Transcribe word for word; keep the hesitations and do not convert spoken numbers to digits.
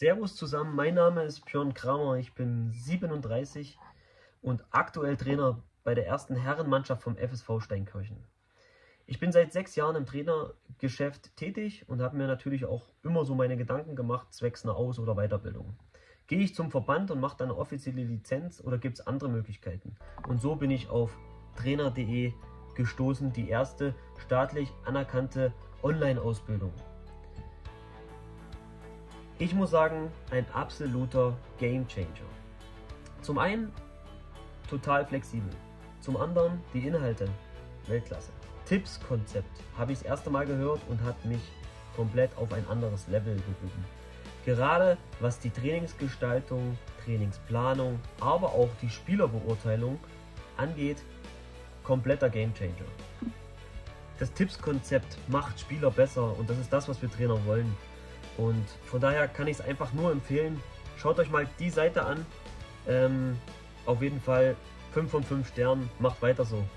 Servus zusammen, mein Name ist Björn Kramer, ich bin siebenunddreißig und aktuell Trainer bei der ersten Herrenmannschaft vom F S V Steinkirchen. Ich bin seit sechs Jahren im Trainergeschäft tätig und habe mir natürlich auch immer so meine Gedanken gemacht, zwecks einer Aus- oder Weiterbildung. Gehe ich zum Verband und mache dann eine offizielle Lizenz oder gibt es andere Möglichkeiten? Und so bin ich auf trainer punkt de gestoßen, die erste staatlich anerkannte Online-Ausbildung. Ich muss sagen, ein absoluter Gamechanger. Zum einen total flexibel, zum anderen die Inhalte Weltklasse. T I P S-Konzept habe ich das erste Mal gehört und hat mich komplett auf ein anderes Level gehoben. Gerade was die Trainingsgestaltung, Trainingsplanung, aber auch die Spielerbeurteilung angeht, kompletter Gamechanger. Das T I P S-Konzept macht Spieler besser und das ist das, was wir Trainer wollen. Und von daher kann ich es einfach nur empfehlen, schaut euch mal die Seite an, ähm, auf jeden Fall fünf von fünf Sternen, macht weiter so.